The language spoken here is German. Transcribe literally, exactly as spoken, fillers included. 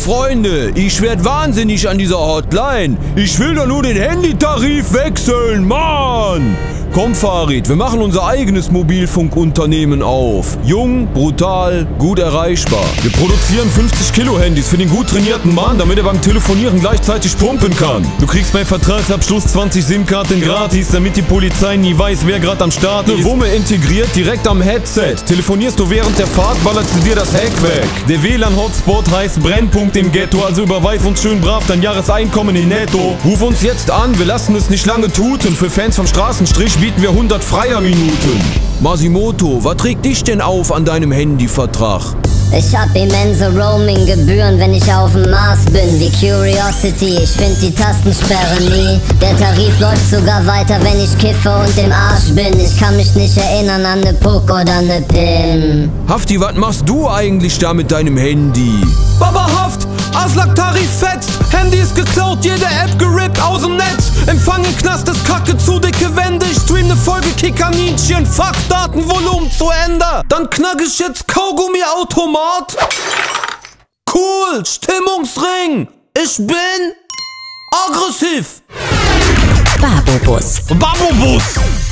Freunde, ich werde wahnsinnig an dieser Hotline. Ich will doch nur den Handytarif wechseln, Mann! Komm, Farid, wir machen unser eigenes Mobilfunkunternehmen auf. Jung, brutal, gut erreichbar. Wir produzieren fünfzig Kilo Handys für den gut trainierten Mann, damit er beim Telefonieren gleichzeitig pumpen kann. Du kriegst beim Vertragsabschluss zwanzig SIM-Karten gratis, damit die Polizei nie weiß, wer gerade am Start ist. Eine Wumme integriert direkt am Headset. Telefonierst du während der Fahrt, ballert sie dir das Heck weg. Der W L A N-Hotspot heißt Brennpunkt im Ghetto, also überweis uns schön brav dein Jahreseinkommen in netto. Ruf uns jetzt an, wir lassen es nicht lange tuten. Für Fans vom Straßenstrich bieten wir hundert Freierminuten. Masimoto, was trägt dich denn auf an deinem Handyvertrag? Ich hab immense Roaming-Gebühren, wenn ich auf dem Mars bin, wie Curiosity. Ich find die Tastensperre nie. Der Tarif läuft sogar weiter, wenn ich kiffe und im Arsch bin. Ich kann mich nicht erinnern an ne Puck oder ne Pin. Hafti, was machst du eigentlich da mit deinem Handy? Baba Haft! Aslak-Tarif fetzt! Handy ist geklaut, jede App gerippt aus dem Netz! Empfang im Knast ist kacke, zu dicke Wände! Ich stream ne Folge Kikaninchen, fuck, Datenvolumen zu Ende! Dann knack ich jetzt Kaugummi-Automat! Cool, Stimmungsring! Ich bin aggressiv! Babobus! Babobus!